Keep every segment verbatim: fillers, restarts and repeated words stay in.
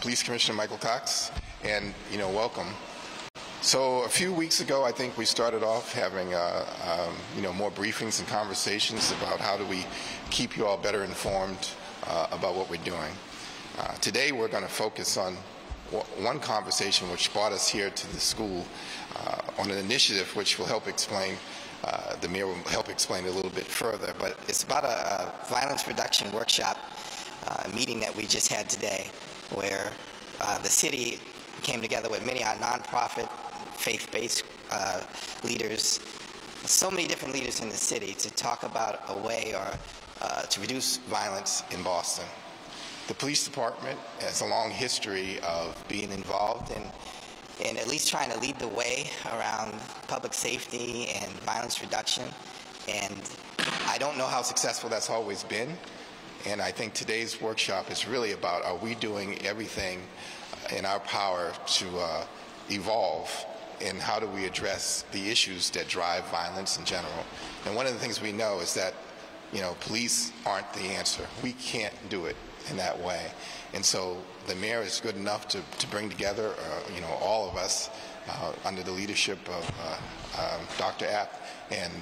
Police Commissioner Michael Cox, and, you know, welcome. So a few weeks ago, I think we started off having, uh, um, you know, more briefings and conversations about how do we keep you all better informed uh, about what we're doing. Uh, today, we're going to focus on one conversation which brought us here to the school uh, on an initiative which will help explain, uh, the mayor will help explain a little bit further, but it's about a, a violence reduction workshop uh, meeting that we just had today, where uh, the city came together with many of our nonprofit, faith-based uh, leaders, so many different leaders in the city, to talk about a way or uh, to reduce violence in Boston. The police department has a long history of being involved in, in at least trying to lead the way around public safety and violence reduction. And I don't know how successful that's always been. And I think today's workshop is really about, are we doing everything in our power to uh, evolve, and how do we address the issues that drive violence in general? And one of the things we know is that, you know, police aren't the answer. We can't do it in that way. And so the mayor is good enough to, to bring together, uh, you know, all of us uh, under the leadership of uh, uh, Doctor App. And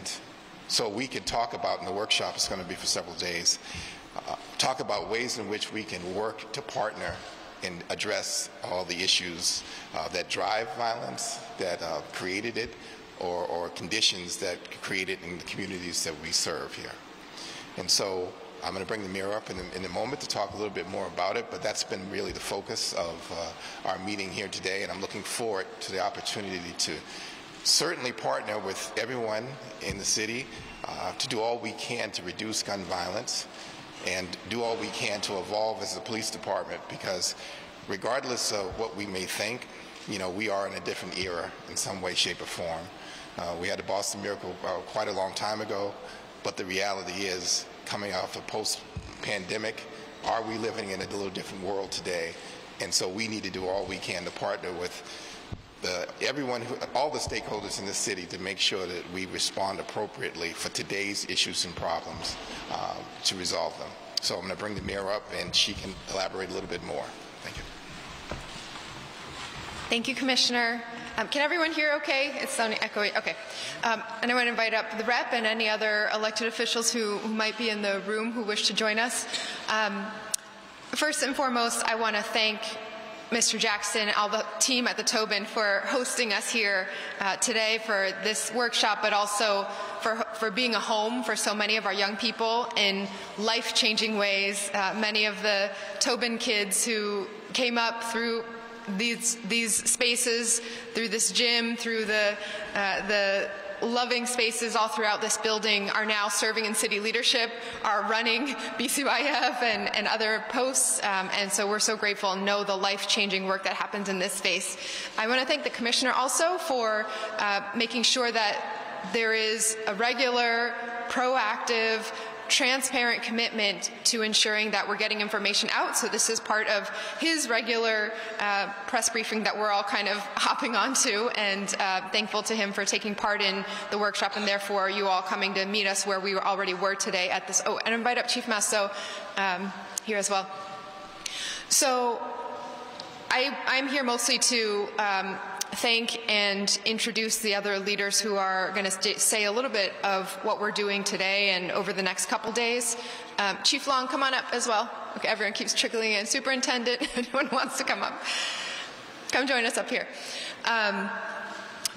so we could talk about, in the workshop, it's going to be for several days, uh, talk about ways in which we can work to partner and address all the issues uh, that drive violence, that uh, created it, or, or conditions that create it in the communities that we serve here. And so I'm going to bring the mayor up in a, in a moment to talk a little bit more about it, but that's been really the focus of uh, our meeting here today, and I'm looking forward to the opportunity to certainly partner with everyone in the city uh, to do all we can to reduce gun violence and do all we can to evolve as a police department, because regardless of what we may think, you know, we are in a different era in some way, shape, or form. Uh, we had the Boston Miracle uh, quite a long time ago, but the reality is, coming off a post-pandemic, are we living in a little different world today? And so we need to do all we can to partner with the, everyone, who, all the stakeholders in the city, to make sure that we respond appropriately for today's issues and problems uh, to resolve them. So I'm going to bring the mayor up, and she can elaborate a little bit more. Thank you. Thank you, Commissioner. Um, can everyone hear okay? It's sounding echoey. Okay. Um, and I want to invite up the rep and any other elected officials who, who might be in the room who wish to join us. Um, first and foremost, I want to thank Mister Jackson and all the team at the Tobin for hosting us here uh, today for this workshop, but also for, for being a home for so many of our young people in life-changing ways. Uh, many of the Tobin kids who came up through These, these spaces, through this gym, through the, uh, the loving spaces all throughout this building, are now serving in city leadership, are running B C Y F and, and other posts, um, and so we're so grateful and know the life-changing work that happens in this space. I want to thank the Commissioner also for uh, making sure that there is a regular, proactive, transparent commitment to ensuring that we're getting information out. So this is part of his regular uh, press briefing that we're all kind of hopping onto, and uh, thankful to him for taking part in the workshop, and therefore you all coming to meet us where we already were today at this. Oh, and invite up Chief Masso um, here as well. So I, I'm here mostly to um, thank and introduce the other leaders who are going to say a little bit of what we're doing today and over the next couple days. Um, Chief Long, come on up as well. Okay, everyone keeps trickling in. Superintendent, anyone wants to come up, come join us up here. Um,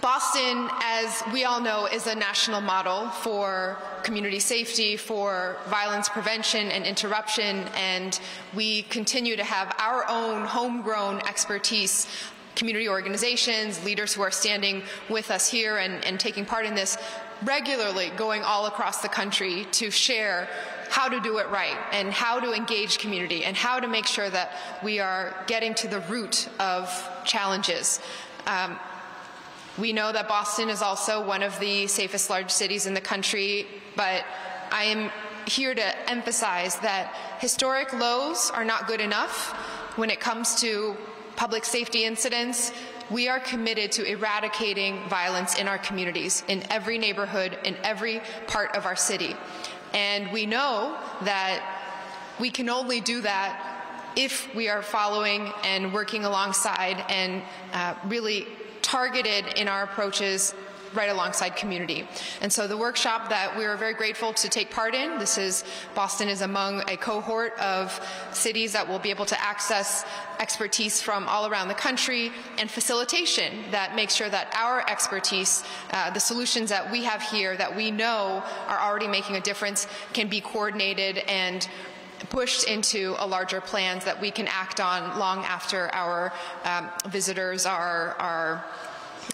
Boston, as we all know, is a national model for community safety, for violence prevention and interruption, and we continue to have our own homegrown expertise, community organizations, leaders who are standing with us here and, and taking part in this, regularly going all across the country to share how to do it right and how to engage community and how to make sure that we are getting to the root of challenges. Um, we know that Boston is also one of the safest large cities in the country, but I am here to emphasize that historic lows are not good enough when it comes to public safety incidents. We are committed to eradicating violence in our communities, in every neighborhood, in every part of our city. And we know that we can only do that if we are following and working alongside and uh, really targeted in our approaches right alongside community. And so the workshop that we were very grateful to take part in, this is, Boston is among a cohort of cities that will be able to access expertise from all around the country and facilitation that makes sure that our expertise, uh, the solutions that we have here that we know are already making a difference, can be coordinated and pushed into a larger plans that we can act on long after our um, visitors are, are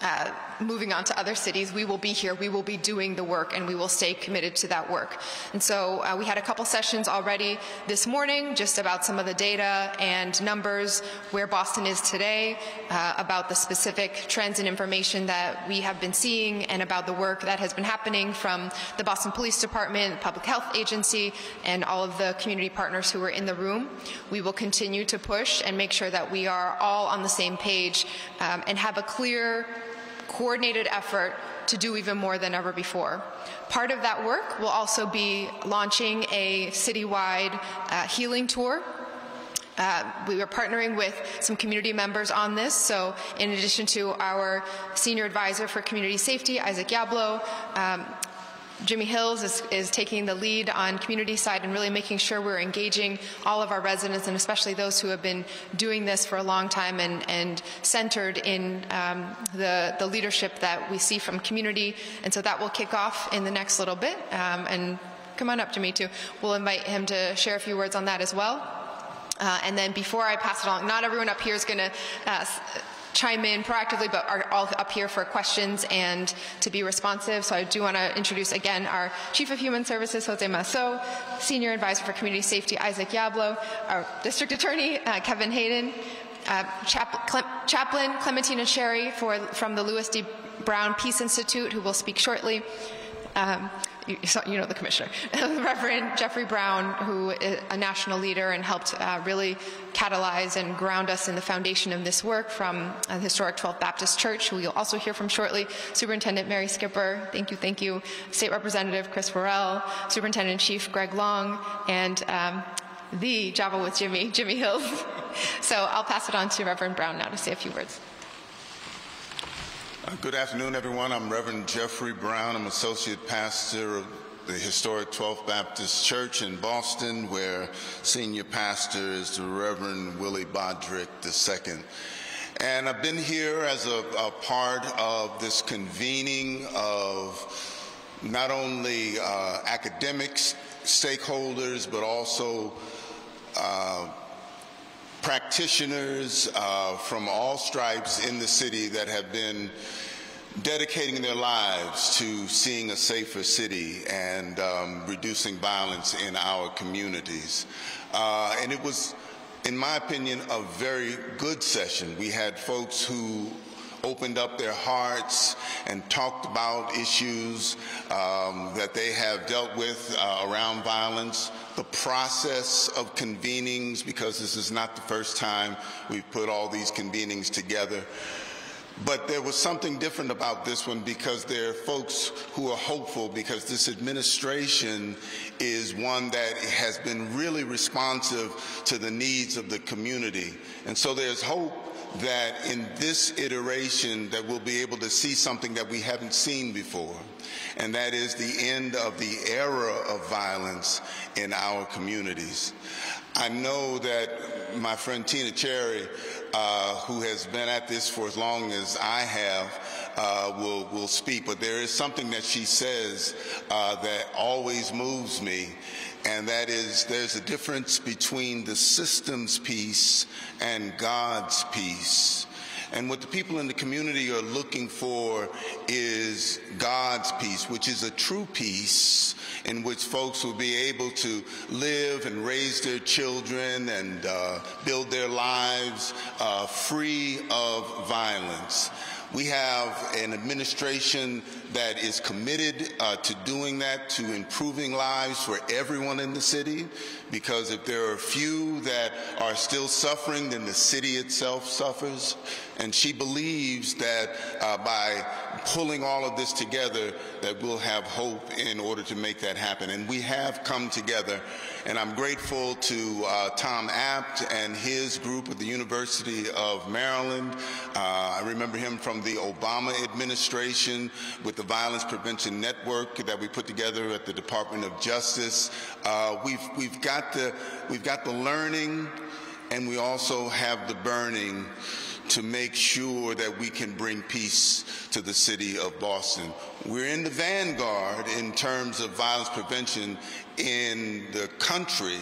Uh, moving on to other cities. We will be here, we will be doing the work, and we will stay committed to that work. And so uh, we had a couple sessions already this morning just about some of the data and numbers, where Boston is today, uh, about the specific trends and information that we have been seeing, and about the work that has been happening from the Boston Police Department, Public Health Agency, and all of the community partners who were in the room. We will continue to push and make sure that we are all on the same page um, and have a clear coordinated effort to do even more than ever before. Part of that work will also be launching a citywide uh, healing tour. Uh, we are partnering with some community members on this, so in addition to our senior advisor for community safety, Isaac Yablo, um, Jimmy Hills is, is taking the lead on community side and really making sure we're engaging all of our residents, and especially those who have been doing this for a long time and, and centered in um, the, the leadership that we see from community. And so that will kick off in the next little bit. Um, and come on up, Jimmy, too. We'll invite him to share a few words on that as well. Uh, and then before I pass it on, not everyone up here is going to uh, chime in proactively, but are all up here for questions and to be responsive. So I do want to introduce again our Chief of Human Services, Jose Masso, Senior Advisor for Community Safety, Isaac Yablo, our District Attorney, uh, Kevin Hayden, uh, Chap Cle Chaplain Clementina Cherry for, from the Louis D. Brown Peace Institute, who will speak shortly. Um, you, so, you know the commissioner. Reverend Jeffrey Brown, who is a national leader and helped uh, really catalyze and ground us in the foundation of this work, from uh, Historic Twelfth Baptist Church, who you'll also hear from shortly. Superintendent Mary Skipper, thank you, thank you. State Representative Chris Worrell, Superintendent-in-Chief Greg Long, and um, the Java with Jimmy, Jimmy Hills. So I'll pass it on to Reverend Brown now to say a few words. Uh, good afternoon, everyone. I'm Reverend Jeffrey Brown. I'm associate pastor of the Historic Twelfth Baptist Church in Boston, where senior pastor is the Reverend Willie Bodrick the second. And I've been here as a, a part of this convening of not only uh, academic stakeholders, but also uh, practitioners uh, from all stripes in the city that have been dedicating their lives to seeing a safer city and um, reducing violence in our communities. Uh, and it was, in my opinion, a very good session. We had folks who opened up their hearts and talked about issues um, that they have dealt with uh, around violence, the process of convenings, because this is not the first time we've put all these convenings together. But there was something different about this one, because there are folks who are hopeful, because this administration is one that has been really responsive to the needs of the community. And so there's hope that in this iteration that we'll be able to see something that we haven't seen before, and that is the end of the era of violence in our communities. I know that my friend Tina Cherry, uh, who has been at this for as long as I have, uh, will, will speak, but there is something that she says uh, that always moves me, and that is there's a difference between the system's peace and God's peace. And what the people in the community are looking for is God's peace, which is a true peace in which folks will be able to live and raise their children and uh, build their lives uh, free of violence. We have an administration that is committed uh, to doing that, to improving lives for everyone in the city, because if there are a few that are still suffering, then the city itself suffers. And she believes that uh, by pulling all of this together, that we'll have hope in order to make that happen. And we have come together. And I'm grateful to uh, Tom Abt and his group at the University of Maryland. Uh, I remember him from the Obama administration with the Violence Prevention Network that we put together at the Department of Justice. Uh, we've, we've, got the, we've got the learning, and we also have the burning to make sure that we can bring peace to the city of Boston. We're in the vanguard in terms of violence prevention in the country,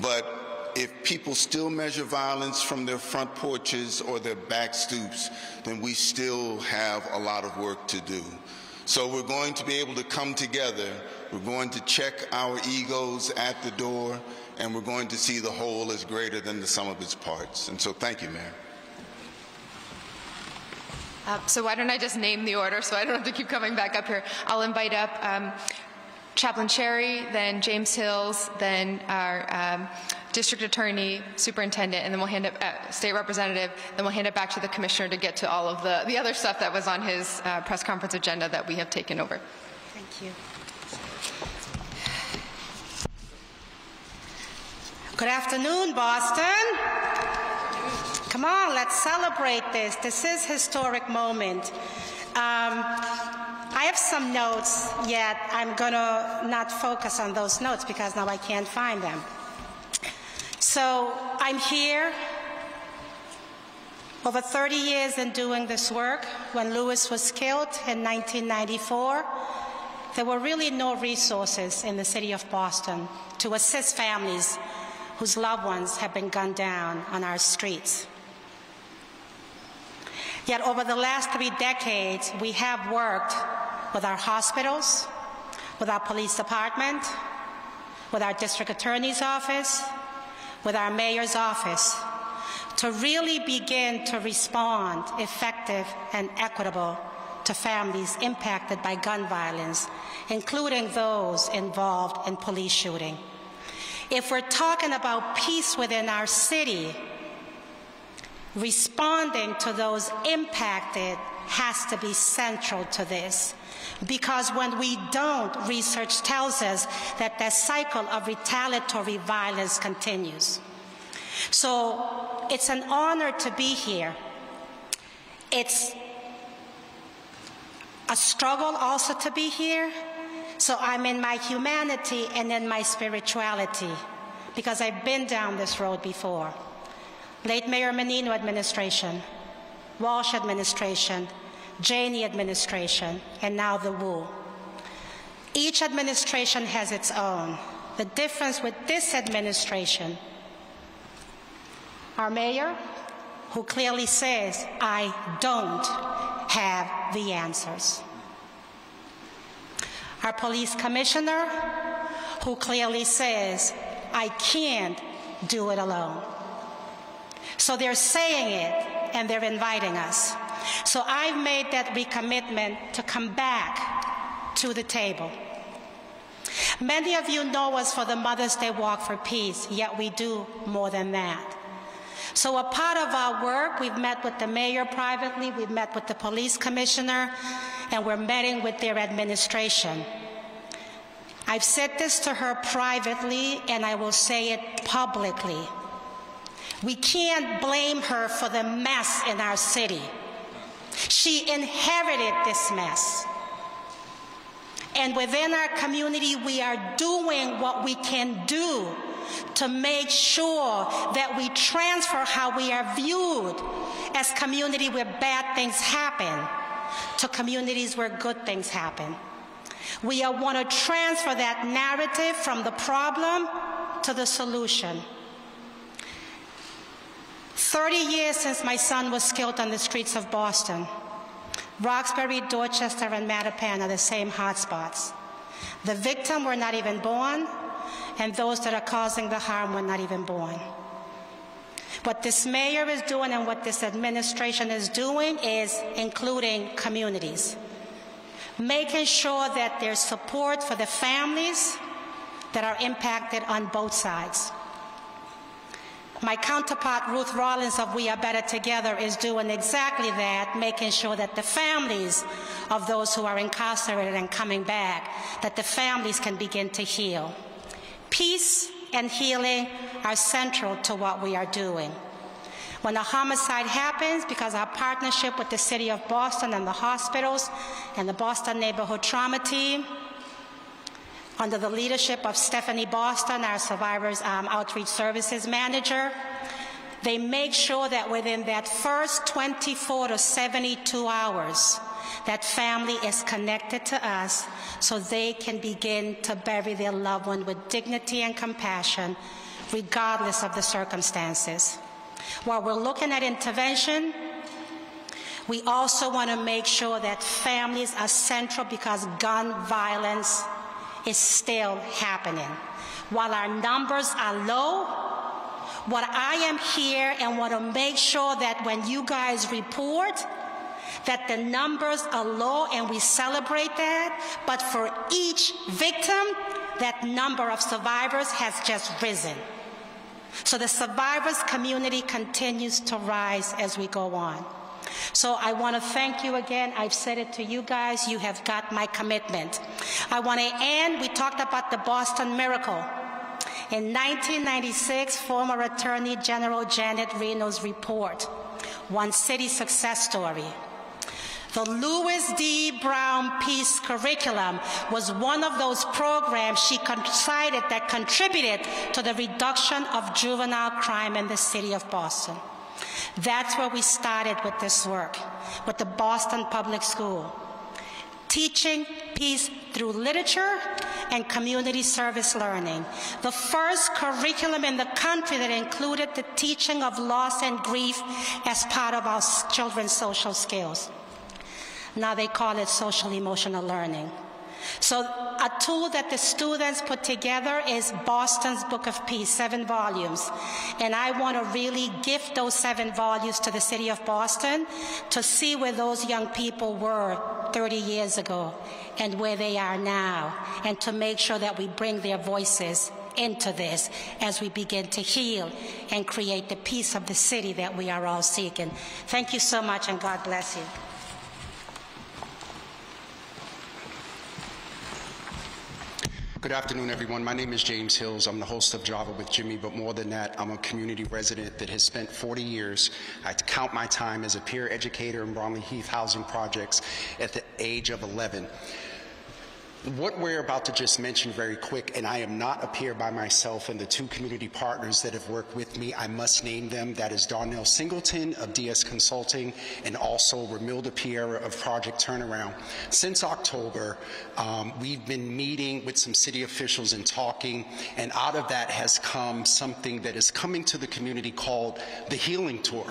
but if people still measure violence from their front porches or their back stoops, then we still have a lot of work to do. So we're going to be able to come together, we're going to check our egos at the door, and we're going to see the whole is greater than the sum of its parts. And so thank you, Mayor. Uh, so why don't I just name the order so I don't have to keep coming back up here. I'll invite up um, Chaplain Cherry, then James Hills, then our um, District Attorney, Superintendent, and then we'll hand up uh, State Representative, then we'll hand it back to the Commissioner to get to all of the, the other stuff that was on his uh, press conference agenda that we have taken over. Thank you. Good afternoon, Boston. Come on, let's celebrate this. This is a historic moment. Um, I have some notes, yet I'm gonna not focus on those notes because now I can't find them. So I'm here over thirty years in doing this work. When Louis was killed in nineteen ninety-four, there were really no resources in the city of Boston to assist families whose loved ones have been gunned down on our streets. Yet over the last three decades, we have worked with our hospitals, with our police department, with our district attorney's office, with our mayor's office, to really begin to respond effective and equitable to families impacted by gun violence, including those involved in police shooting. If we're talking about peace within our city, responding to those impacted has to be central to this. Because when we don't, research tells us that that cycle of retaliatory violence continues. So it's an honor to be here. It's a struggle also to be here. So I'm in my humanity and in my spirituality, because I've been down this road before. Late Mayor Menino administration, Walsh administration, Janey administration, and now the Wu. Each administration has its own. The difference with this administration, our mayor, who clearly says, I don't have the answers. Our police commissioner, who clearly says, I can't do it alone. So they're saying it, and they're inviting us. So I've made that recommitment to come back to the table. Many of you know us for the Mother's Day Walk for Peace, yet we do more than that. So a part of our work, we've met with the mayor privately, we've met with the police commissioner, and we're meeting with their administration. I've said this to her privately, and I will say it publicly. We can't blame her for the mess in our city. She inherited this mess. And within our community, we are doing what we can do to make sure that we transfer how we are viewed as community where bad things happen to communities where good things happen. We want to transfer that narrative from the problem to the solution. thirty years since my son was killed on the streets of Boston. Roxbury, Dorchester, and Mattapan are the same hotspots. The victims were not even born, and those that are causing the harm were not even born. What this mayor is doing and what this administration is doing is including communities, making sure that there's support for the families that are impacted on both sides. My counterpart, Ruth Rollins of We Are Better Together, is doing exactly that, making sure that the families of those who are incarcerated and coming back, that the families can begin to heal. Peace and healing are central to what we are doing. When a homicide happens, because our partnership with the City of Boston and the hospitals and the Boston Neighborhood Trauma Team, under the leadership of Stephanie Boston, our Survivors um, Outreach Services Manager, they make sure that within that first twenty-four to seventy-two hours, that family is connected to us so they can begin to bury their loved one with dignity and compassion, regardless of the circumstances. While we're looking at intervention, we also want to make sure that families are central because gun violence is still happening. While our numbers are low, what I am here and want to make sure that when you guys report, that the numbers are low and we celebrate that, but for each victim, that number of survivors has just risen. So the survivors community continues to rise as we go on. So I want to thank you again. I've said it to you guys. You have got my commitment. I want to end. We talked about the Boston miracle. In nineteen ninety-six, former Attorney General Janet Reno's report, One City Success Story. The Louis D. Brown Peace Curriculum was one of those programs she cited that contributed to the reduction of juvenile crime in the city of Boston. That's where we started with this work, with the Boston Public Schools, teaching peace through literature and community service learning. The first curriculum in the country that included the teaching of loss and grief as part of our children's social skills. Now they call it social-emotional learning. So a tool that the students put together is Boston's Book of Peace, seven volumes. And I want to really gift those seven volumes to the city of Boston to see where those young people were thirty years ago and where they are now, and to make sure that we bring their voices into this as we begin to heal and create the peace of the city that we are all seeking. Thank you so much, and God bless you. Good afternoon, everyone. My name is James Hills. I'm the host of Java with Jimmy, but more than that, I'm a community resident that has spent forty years. I count my time as a peer educator in Bromley Heath housing projects at the age of eleven. What we're about to just mention very quick, and I am not a peer by myself, and the two community partners that have worked with me, I must name them. That is Darnell Singleton of D S Consulting and also Ramilda Piera of Project Turnaround. Since October, um, we've been meeting with some city officials and talking, and out of that has come something that is coming to the community called the Healing Tour.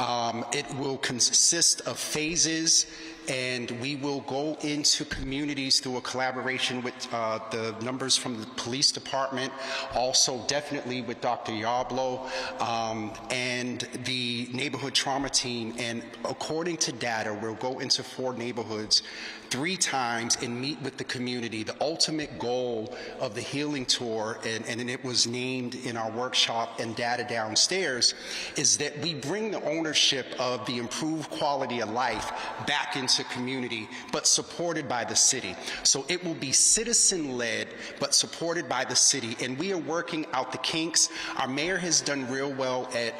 Um, it will consist of phases, and we will go into communities through a collaboration with uh, the numbers from the police department, also definitely with Doctor Yablo um, and the neighborhood trauma team. And according to data, we'll go into four neighborhoods three times and meet with the community. The ultimate goal of the healing tour, and, and it was named in our workshop and data downstairs, is that we bring the ownership of the improved quality of life back into community, but supported by the city. So it will be citizen-led, but supported by the city. And we are working out the kinks. Our mayor has done real well at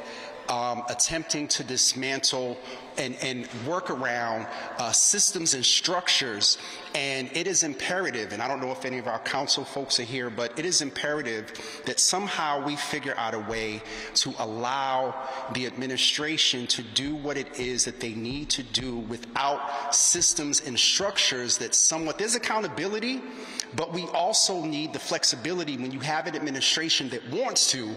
Um, attempting to dismantle and, and work around uh, systems and structures, and it is imperative, and I don't know if any of our council folks are here, but it is imperative that somehow we figure out a way to allow the administration to do what it is that they need to do without systems and structures that somewhat, there's accountability, but we also need the flexibility when you have an administration that wants to,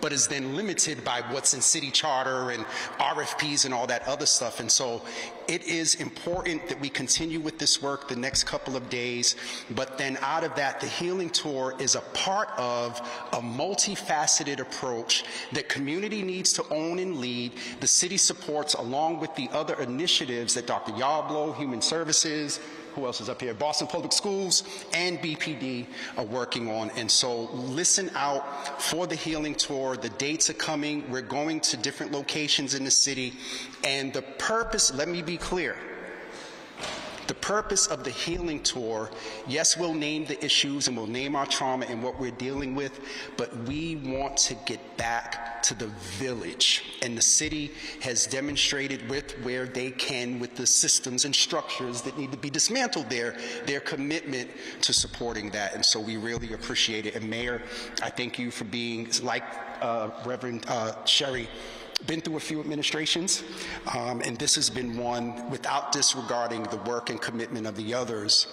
but is then limited by what's in city charter and R F Ps and all that other stuff. And so it is important that we continue with this work the next couple of days, but then out of that, the healing tour is a part of a multifaceted approach that community needs to own and lead. The city supports along with the other initiatives that Doctor Yablo, Human Services, who else is up here? Boston Public Schools and B P D are working on. And so listen out for the healing tour. The dates are coming. We're going to different locations in the city. And the purpose, let me be clear, The purpose of the healing tour, yes, we'll name the issues and we'll name our trauma and what we're dealing with, but we want to get back to the village. And the city has demonstrated with where they can, with the systems and structures that need to be dismantled there, their commitment to supporting that. And so we really appreciate it. And Mayor, I thank you for being, like uh, Reverend uh, Cherry, been through a few administrations, um, and this has been one, without disregarding the work and commitment of the others,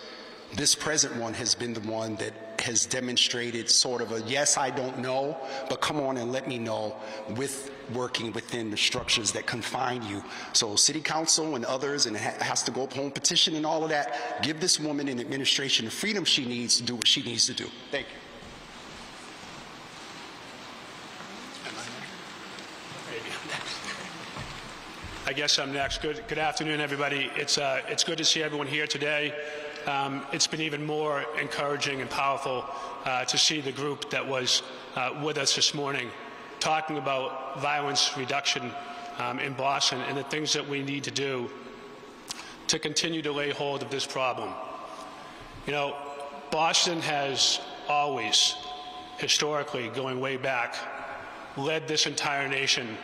this present one has been the one that has demonstrated sort of a, yes, I don't know, but come on and let me know, with working within the structures that confine you. So city council and others, and it has to go up home petition and all of that, give this woman in administration the freedom she needs to do what she needs to do. Thank you. I guess I'm next. Good, good afternoon, everybody. It's, uh, it's good to see everyone here today. Um, it's been even more encouraging and powerful uh, to see the group that was uh, with us this morning talking about violence reduction um, in Boston and the things that we need to do to continue to lay hold of this problem. You know, Boston has always, historically, going way back, led this entire nation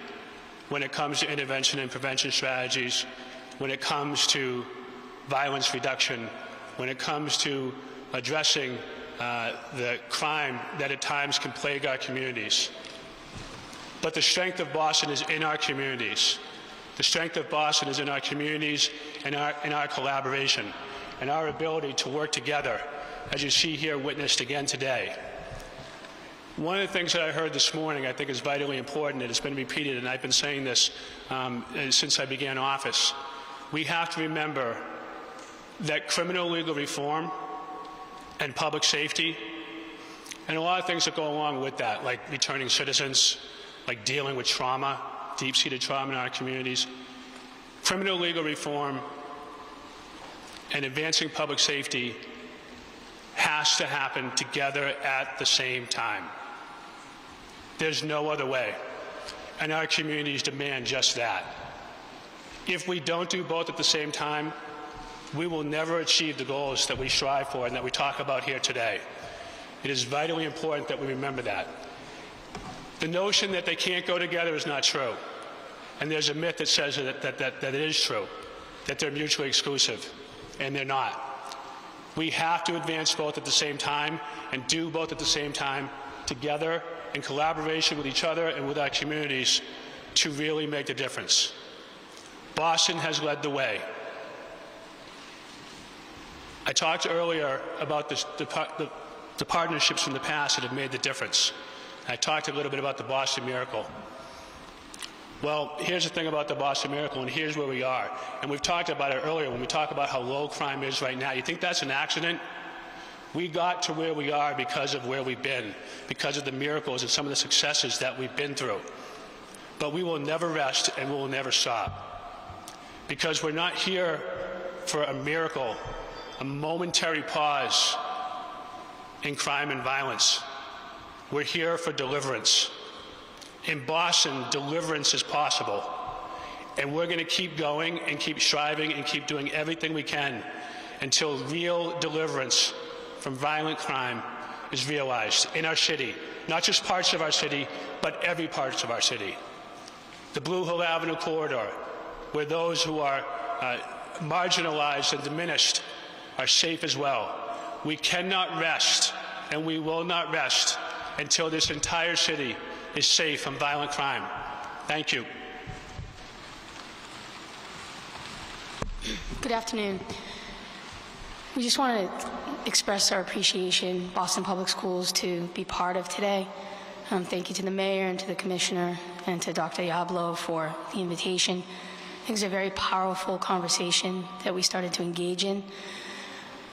when it comes to intervention and prevention strategies, when it comes to violence reduction, when it comes to addressing uh, the crime that at times can plague our communities. But the strength of Boston is in our communities. The strength of Boston is in our communities and our, in our collaboration and our ability to work together, as you see here witnessed again today. One of the things that I heard this morning I think is vitally important, and it's been repeated, and I've been saying this um, since I began office. We have to remember that criminal legal reform and public safety, and a lot of things that go along with that, like returning citizens, like dealing with trauma, deep-seated trauma in our communities, criminal legal reform and advancing public safety has to happen together at the same time. There's no other way, and our communities demand just that. If we don't do both at the same time, we will never achieve the goals that we strive for and that we talk about here today. It is vitally important that we remember that. The notion that they can't go together is not true, and there's a myth that says that, that, that, that it is true, that they're mutually exclusive, and they're not. We have to advance both at the same time and do both at the same time together in collaboration with each other and with our communities to really make the difference. Boston has led the way. I talked earlier about the, the, the, the partnerships from the past that have made the difference. I talked a little bit about the Boston Miracle. Well, here's the thing about the Boston Miracle, and here's where we are. And we've talked about it earlier when we talk about how low crime is right now. You think that's an accident? We got to where we are because of where we've been, because of the miracles and some of the successes that we've been through. But we will never rest and we will never stop, because we're not here for a miracle, a momentary pause in crime and violence. We're here for deliverance. In Boston, deliverance is possible, and we're going to keep going and keep striving and keep doing everything we can until real deliverance from violent crime is realized in our city, not just parts of our city, but every part of our city. The Blue Hill Avenue corridor, where those who are uh, marginalized and diminished are safe as well. We cannot rest, and we will not rest until this entire city is safe from violent crime. Thank you. Good afternoon. We just want to express our appreciation, Boston Public Schools, to be part of today. Um, thank you to the mayor and to the commissioner and to Doctor Yablo for the invitation. I think it's a very powerful conversation that we started to engage in.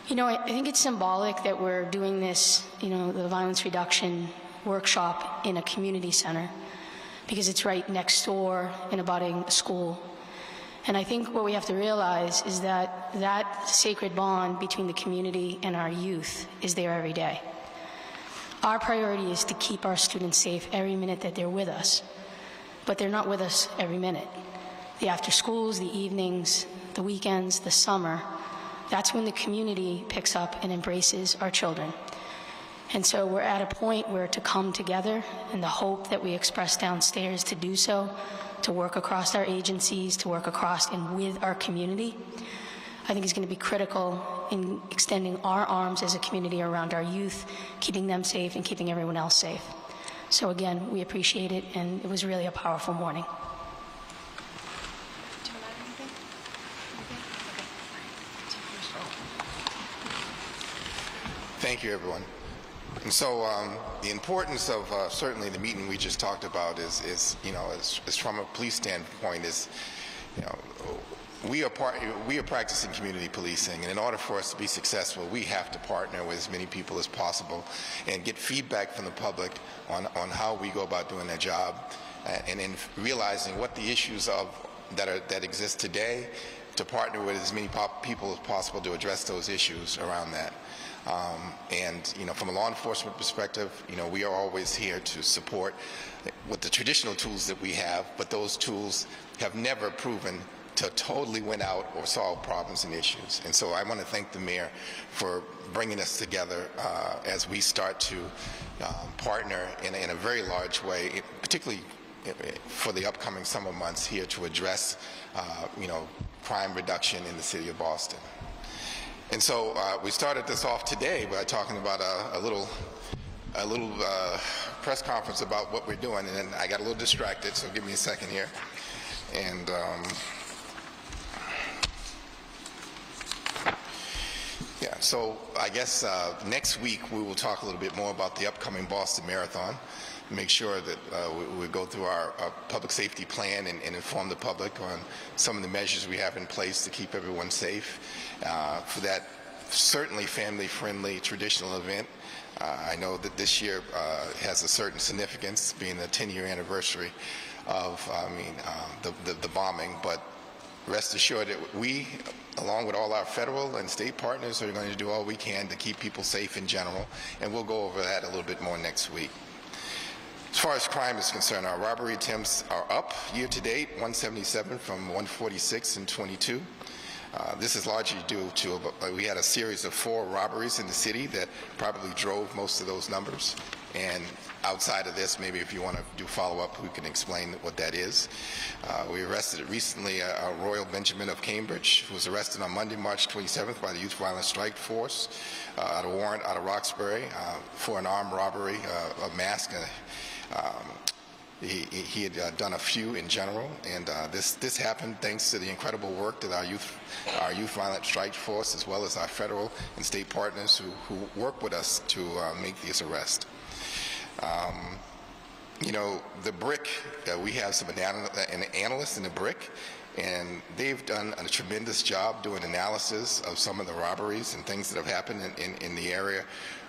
You know, I, I think it's symbolic that we're doing this, you know, the violence reduction workshop in a community center, because it's right next door in abutting school. And I think what we have to realize is that that sacred bond between the community and our youth is there every day. Our priority is to keep our students safe every minute that they're with us, but they're not with us every minute. The after schools, the evenings, the weekends, the summer, that's when the community picks up and embraces our children. And so we're at a point where to come together, and the hope that we express downstairs to do so, to work across our agencies, to work across and with our community, I think is going to be critical in extending our arms as a community around our youth, keeping them safe and keeping everyone else safe. So again, we appreciate it, and it was really a powerful morning. Thank you, everyone. And so um, the importance of uh, certainly the meeting we just talked about is, is you know, is, is from a police standpoint is, you know, we are part, we are practicing community policing, and in order for us to be successful, we have to partner with as many people as possible and get feedback from the public on, on how we go about doing their job, and in realizing what the issues of that are that exist today, to partner with as many pop people as possible to address those issues around that. Um, and, you know, from a law enforcement perspective, you know, we are always here to support with the traditional tools that we have, but those tools have never proven to totally win out or solve problems and issues. And so I want to thank the mayor for bringing us together uh, as we start to um, partner in, in a very large way, it, particularly for the upcoming summer months here to address, uh, you know, crime reduction in the city of Boston. And so uh, we started this off today by talking about a, a little, a little uh, press conference about what we're doing, and then I got a little distracted, so give me a second here. And um, yeah, so I guess uh, next week we will talk a little bit more about the upcoming Boston Marathon. Make sure that uh, we, we go through our, our public safety plan and, and inform the public on some of the measures we have in place to keep everyone safe uh, for that certainly family-friendly traditional event. Uh, I know that this year uh, has a certain significance, being the ten-year anniversary of, I mean, uh, the, the, the bombing, but rest assured that we, along with all our federal and state partners, are going to do all we can to keep people safe in general, and we'll go over that a little bit more next week. As far as crime is concerned, our robbery attempts are up year to date, one seventy-seven from one forty-six in twenty-two. Uh, this is largely due to, a, we had a series of four robberies in the city that probably drove most of those numbers. And outside of this, maybe if you want to do follow-up, we can explain what that is. Uh, we arrested recently a, a Royal Benjamin of Cambridge, who was arrested on Monday, March twenty-seventh by the Youth Violence Strike Force, uh, out of warrant out of Roxbury uh, for an armed robbery, uh, a mask, and a, Um, he, he had uh, done a few in general, and uh, this this happened thanks to the incredible work that our youth our youth violence strike force, as well as our federal and state partners who, who work with us to uh, make these arrests. Um, you know, the BRIC, uh, we have some anal an analyst in the BRIC, and they've done a tremendous job doing analysis of some of the robberies and things that have happened in, in, in the area,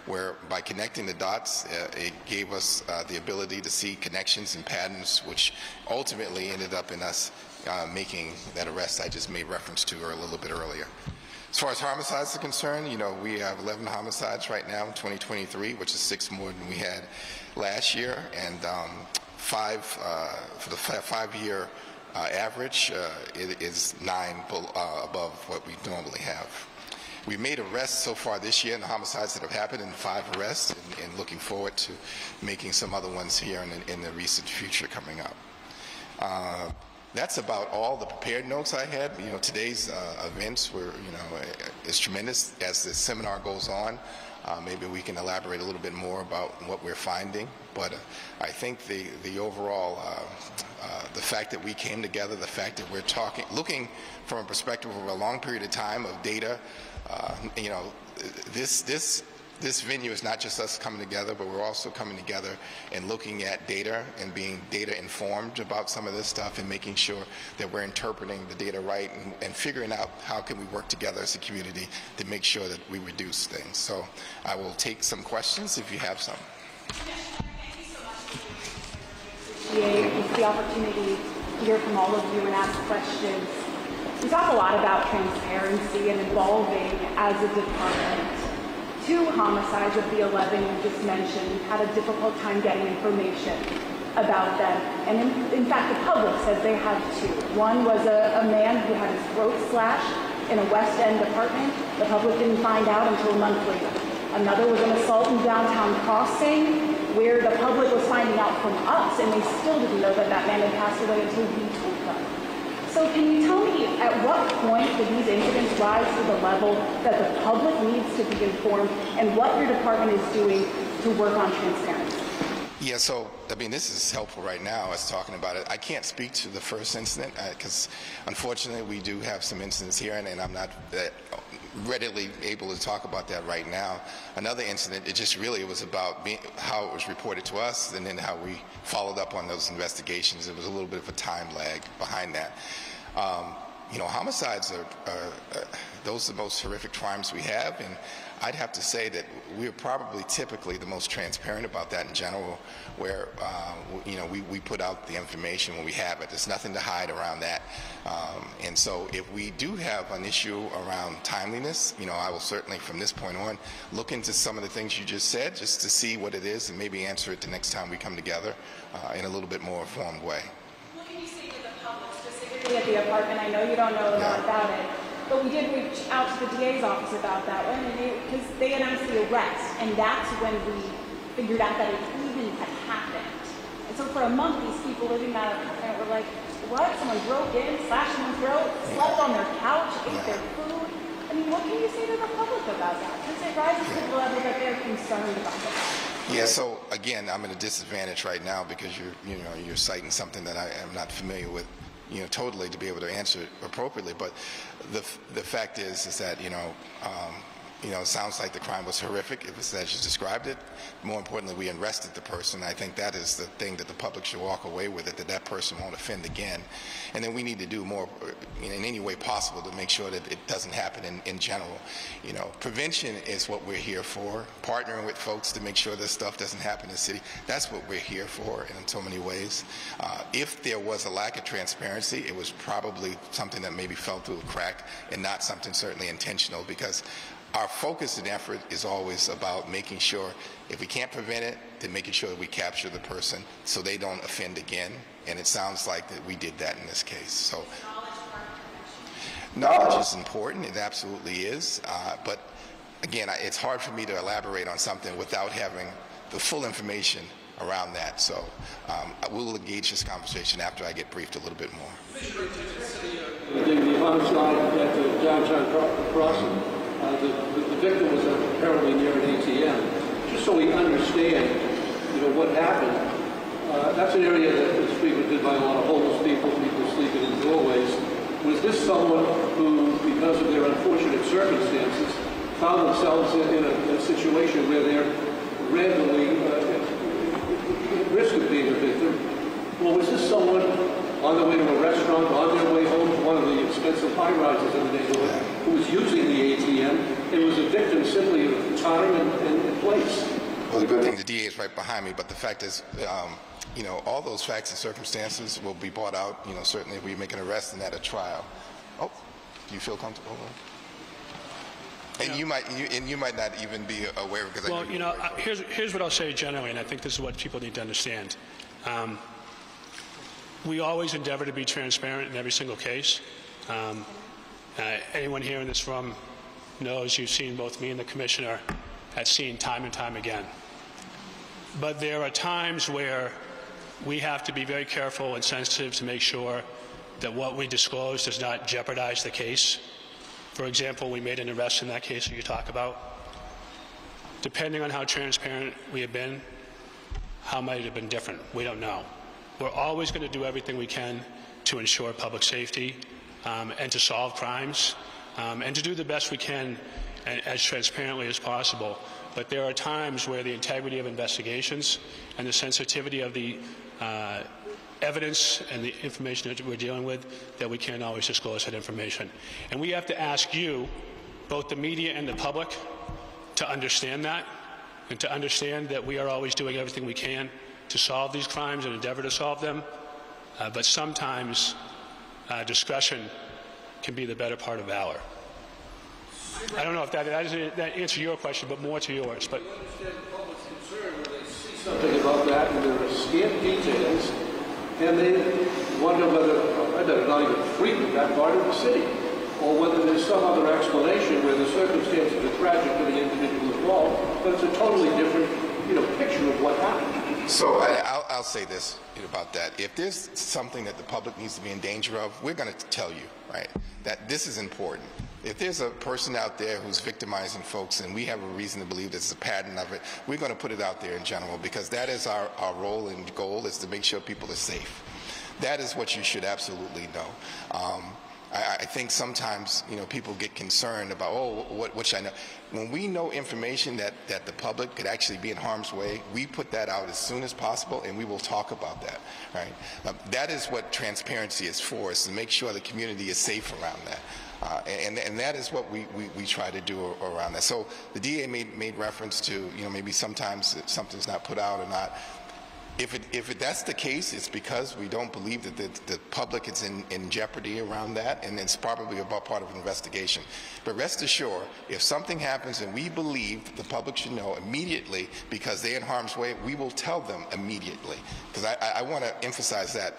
where by connecting the dots, uh, it gave us uh, the ability to see connections and patterns, which ultimately ended up in us uh, making that arrest I just made reference to a little bit earlier. As far as homicides are concerned, you know, we have eleven homicides right now in twenty twenty-three, which is six more than we had last year, and um, five, uh, for the five-year uh, average, uh, it is nine below, uh, above what we normally have. We made arrests so far this year, and the homicides that have happened, and five arrests, and, and looking forward to making some other ones here in, in the recent future coming up. Uh, that's about all the prepared notes I had. You know, today's uh, events were, you know, it's tremendous. As the seminar goes on, uh, maybe we can elaborate a little bit more about what we're finding. But uh, I think the the overall, uh, uh, the fact that we came together, the fact that we're talking, looking from a perspective over a long period of time of data. Uh, you know, this this this venue is not just us coming together, but we're also coming together and looking at data and being data informed about some of this stuff, and making sure that we're interpreting the data right, and, and figuring out how can we work together as a community to make sure that we reduce things. So I will take some questions if you have some. It's the opportunity to hear from all of you and ask questions. We talk a lot about transparency and involving, as a department. Two homicides of the eleven you just mentioned, we've had a difficult time getting information about them. And in, in fact, the public says they had two. One was a, a man who had his throat slashed in a West End apartment. The public didn't find out until a month later. Another was an assault in downtown Crossing, where the public was finding out from us, and they still didn't know that that man had passed away until we told them. So can you tell me, at what point did these incidents rise to the level that the public needs to be informed, and what your department is doing to work on transparency? Yeah, so, I mean, this is helpful right now as talking about it. I can't speak to the first incident, because uh, unfortunately we do have some incidents here, and, and I'm not that readily able to talk about that right now. Another incident, it just really was about being, how it was reported to us, and then how we followed up on those investigations. It was a little bit of a time lag behind that. Um, you know, homicides are, are, are those are the most horrific crimes we have, and I'd have to say that we're probably typically the most transparent about that in general, where uh, you know we, we put out the information when we have it. There's nothing to hide around that. Um, and so if we do have an issue around timeliness, you know, I will certainly from this point on look into some of the things you just said, just to see what it is and maybe answer it the next time we come together uh, in a little bit more informed way. What can you say to the public specifically at the apartment? I know you don't know a lot about it. But we did reach out to the D A's office about that one, and they, because they announced the arrest, and that's when we figured out that it even had happened. And so for a month, these people living that apartment were like, what? Someone broke in, slashed someone's throat, slept on their couch, ate their food. I mean, what can you say to the public about that? Because it rises to the level that they're concerned about it. Yeah, so again, I'm at a disadvantage right now because you're, you know, you're citing something that I am not familiar with, you know, totally to be able to answer it appropriately. But the the fact is, is that, you know, um, you know, it sounds like the crime was horrific. It was as you described it. More importantly, we arrested the person. I think that is the thing that the public should walk away with, it, that that person won't offend again. And then we need to do more in any way possible to make sure that it doesn't happen in, in general. You know, prevention is what we're here for. Partnering with folks to make sure this stuff doesn't happen in the city. That's what we're here for in so many ways. Uh, if there was a lack of transparency, it was probably something that maybe fell through a crack and not something certainly intentional, because our focus and effort is always about making sure if we can't prevent it, then making sure that we capture the person so they don't offend again. And it sounds like that we did that in this case. So knowledge is important. It absolutely is. Uh, but again, it's hard for me to elaborate on something without having the full information around that. So um, I will engage this conversation after I get briefed a little bit more. The homicide at the downtown Crossing. Uh, the, the victim was apparently near an A T M. Just so we understand, you know, what happened. Uh, that's an area that was frequented by a lot of homeless people, people sleeping in doorways. Was this someone who, because of their unfortunate circumstances, found themselves in, in, a, in a situation where they're randomly uh, at risk of being a victim? Or was this someone on their way to a restaurant, on their way home to one of the expensive high-rises in the neighborhood, who was using the A T M, and was a victim simply of time and, and place? Well, the good thing, the D A is right behind me, but the fact is, um, you know, all those facts and circumstances will be brought out, you know, certainly if we make an arrest and at a trial. Oh, do you feel comfortable? And yeah. you might, you, and you might not even be aware, because well, I you know, I, here's here's what I'll say generally, and I think this is what people need to understand. Um, We always endeavor to be transparent in every single case. Um, uh, anyone here in this room knows you've seen both me and the commissioner at scene time and time again. But there are times where we have to be very careful and sensitive to make sure that what we disclose does not jeopardize the case. For example, we made an arrest in that case that you talk about. Depending on how transparent we have been, how might it have been different? We don't know. We're always going to do everything we can to ensure public safety um, and to solve crimes um, and to do the best we can and, as transparently as possible. But there are times where the integrity of investigations and the sensitivity of the uh, evidence and the information that we're dealing with, that we can't always disclose that information. And we have to ask you, both the media and the public, to understand that and to understand that we are always doing everything we can to solve these crimes and endeavor to solve them, uh, but sometimes uh, discretion can be the better part of valor. I don't know if that, that, that answers your question, but more to yours. But you understand the public's concern when they see something about that, and there are scant details, and they wonder whether, I better not even frequent that part of the city. or whether there's some other explanation where the circumstances are tragic for the individual involved, but it's a totally different, you know, picture of what happened. So I, I'll, I'll say this about that. If there's something that the public needs to be in danger of, we're going to tell you, right, that this is important. If there's a person out there who's victimizing folks and we have a reason to believe there's a pattern of it, we're going to put it out there in general, because that is our, our role and goal, is to make sure people are safe. That is what you should absolutely know. Um, I, I think sometimes, you know, people get concerned about, oh, what, what should I know? When we know information that, that the public could actually be in harm's way, we put that out as soon as possible, and we will talk about that, right? Uh, that is what transparency is for, is to make sure the community is safe around that. Uh, and, and that is what we, we, we try to do around that. So the D A made, made reference to, you know, maybe sometimes something's not put out or not. If, it, if it, that's the case, it's because we don't believe that the, the public is in, in jeopardy around that, and it's probably about part of an investigation. But rest assured, if something happens and we believe that the public should know immediately because they're in harm's way, we will tell them immediately. Because I, I, I want to emphasize that,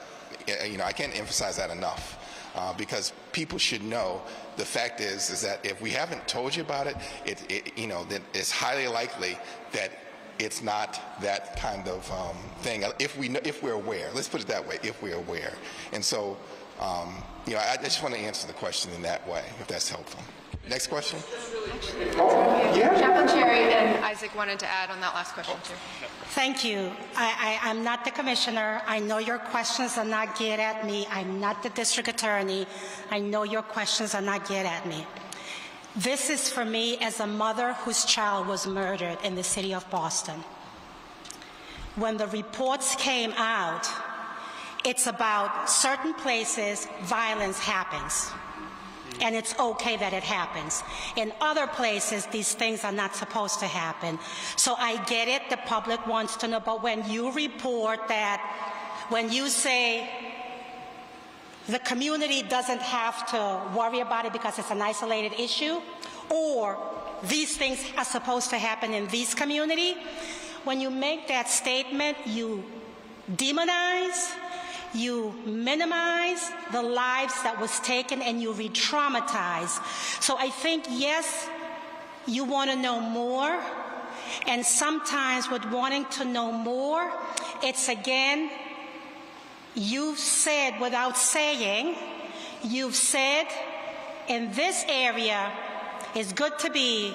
you know, I can't emphasize that enough. Uh, because people should know, the fact is, is that if we haven't told you about it, it, it you know, then it's highly likely that it's not that kind of um, thing. If we, if we're aware, let's put it that way. If we're aware, and so, um, you know, I, I just want to answer the question in that way, if that's helpful. Next question. Actually, oh, yeah. Chaplain Cherry and Isaac wanted to add on that last question too. Thank you. I, I, I'm not the commissioner. I know your questions are not geared at me. I'm not the district attorney. I know your questions are not geared at me. This is for me as a mother whose child was murdered in the city of Boston. When the reports came out, it's about certain places violence happens. And it's okay that it happens. In other places, these things are not supposed to happen. So I get it, the public wants to know, but when you report that, when you say the community doesn't have to worry about it because it's an isolated issue, or these things are supposed to happen in this community, when you make that statement, you demonize, you minimize the lives that was taken, and you re-traumatize. So I think, yes, you want to know more, and sometimes with wanting to know more, it's again, you've said without saying, you've said in this area it's good to be,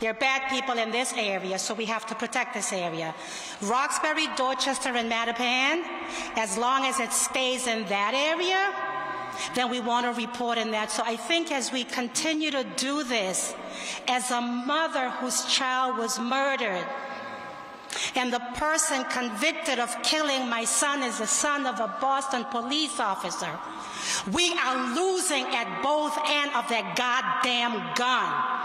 there are bad people in this area, so we have to protect this area. Roxbury, Dorchester, and Mattapan, as long as it stays in that area, then we want to report on that. So I think as we continue to do this, as a mother whose child was murdered, and the person convicted of killing my son is the son of a Boston police officer, we are losing at both ends of that goddamn gun.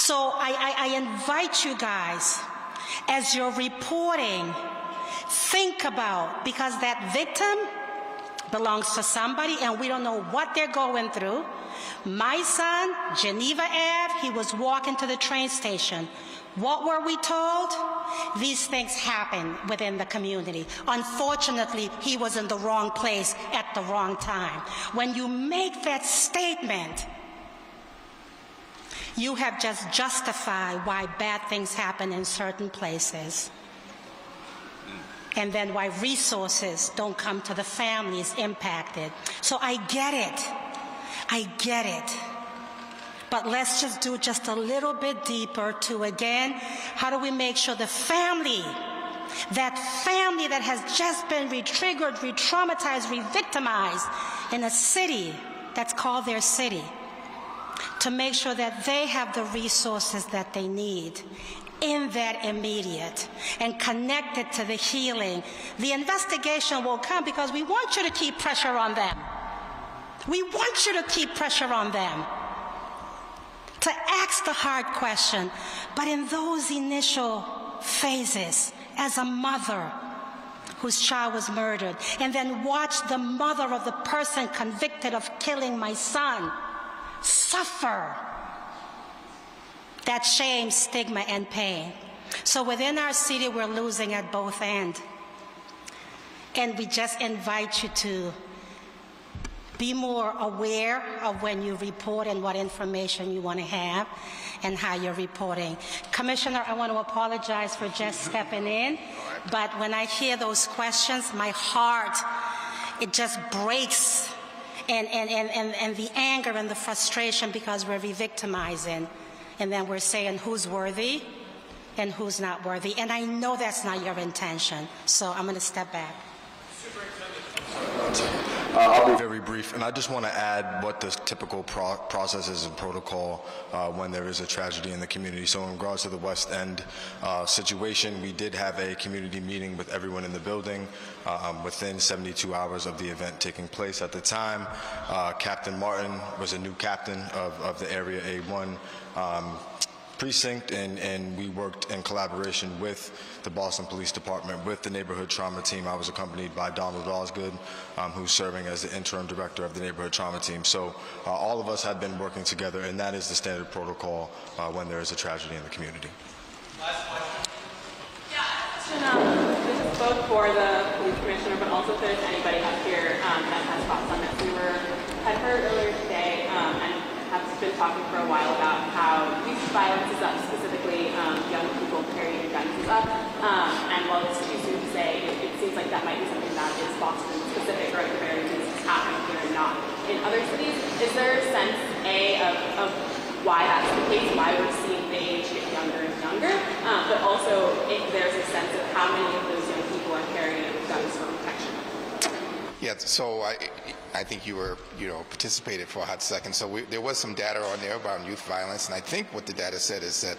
So I, I, I invite you guys, as you're reporting, think about, because that victim belongs to somebody and we don't know what they're going through. My son, Geneva Avenue, he was walking to the train station. What were we told? These things happen within the community. Unfortunately, he was in the wrong place at the wrong time. When you make that statement, you have just justified why bad things happen in certain places, and then why resources don't come to the families impacted. So I get it, I get it. But let's just do just a little bit deeper to, again, how do we make sure the family, that family that has just been re-triggered, re-traumatized, re-victimized in a city that's called their city, to make sure that they have the resources that they need in that immediate and connected to the healing. The investigation will come because we want you to keep pressure on them. We want you to keep pressure on them to ask the hard question. But in those initial phases, as a mother whose child was murdered, and then watch the mother of the person convicted of killing my son suffer that shame, stigma, and pain. So within our city, we're losing at both ends. And we just invite you to Be more aware of when you report and what information you want to have and how you're reporting. Commissioner, I want to apologize for just stepping in, but when I hear those questions, my heart, it just breaks, and, and, and, and, and the anger and the frustration, because we're re-victimizing, and then we're saying who's worthy and who's not worthy, and I know that's not your intention, so I'm going to step back. Uh, I'll be very brief, and I just want to add what the typical pro process is and protocol uh, when there is a tragedy in the community. So in regards to the West End uh, situation, we did have a community meeting with everyone in the building um, within seventy-two hours of the event taking place. At the time, uh, Captain Martin was a new captain of, of the Area A one um, precinct, and, and we worked in collaboration with the Boston Police Department, with the Neighborhood Trauma Team. I was accompanied by Donald Osgood, um, who's serving as the interim director of the Neighborhood Trauma Team. So uh, all of us had been working together, and that is the standard protocol uh, when there is a tragedy in the community. Last question. Yeah, question, um, this is both for the police commissioner, but also if there's anybody up here um, that has thoughts on this. We were, had heard earlier today, um, and have been talking for a while about how violence is up, specifically um, young people carrying guns is up, um, and while it's too soon to say, it, it seems like that might be something that is Boston specific, or at the very least is happening here and not in other cities. Is there a sense, A, of, of why that's the case, why we're seeing the age get younger and younger, um, but also if there's a sense of how many of those young people are carrying guns for protection? Yeah, so I, I think you were, you know, participated for a hot second. So we, there was some data on there about youth violence, and I think what the data said is that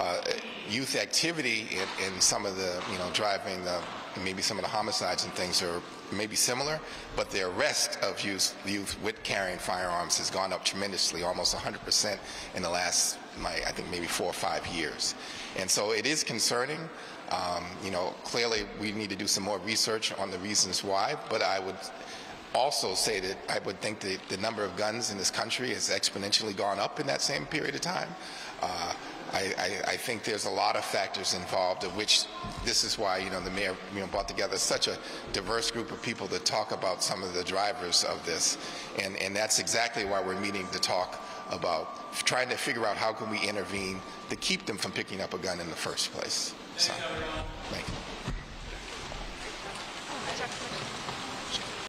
uh, youth activity in, in some of the, you know, driving, the, maybe some of the homicides and things are maybe similar, but the arrest of youth, youth with carrying firearms has gone up tremendously, almost one hundred percent in the last, my, I think, maybe four or five years. And so it is concerning. Um, you know, clearly we need to do some more research on the reasons why, but I would also say that I would think that the number of guns in this country has exponentially gone up in that same period of time. Uh, I, I, I think there's a lot of factors involved, of which this is why, you know, the mayor, you know, brought together such a diverse group of people to talk about some of the drivers of this, and, and that's exactly why we're meeting to talk about trying to figure out how can we intervene to keep them from picking up a gun in the first place. So, thank you.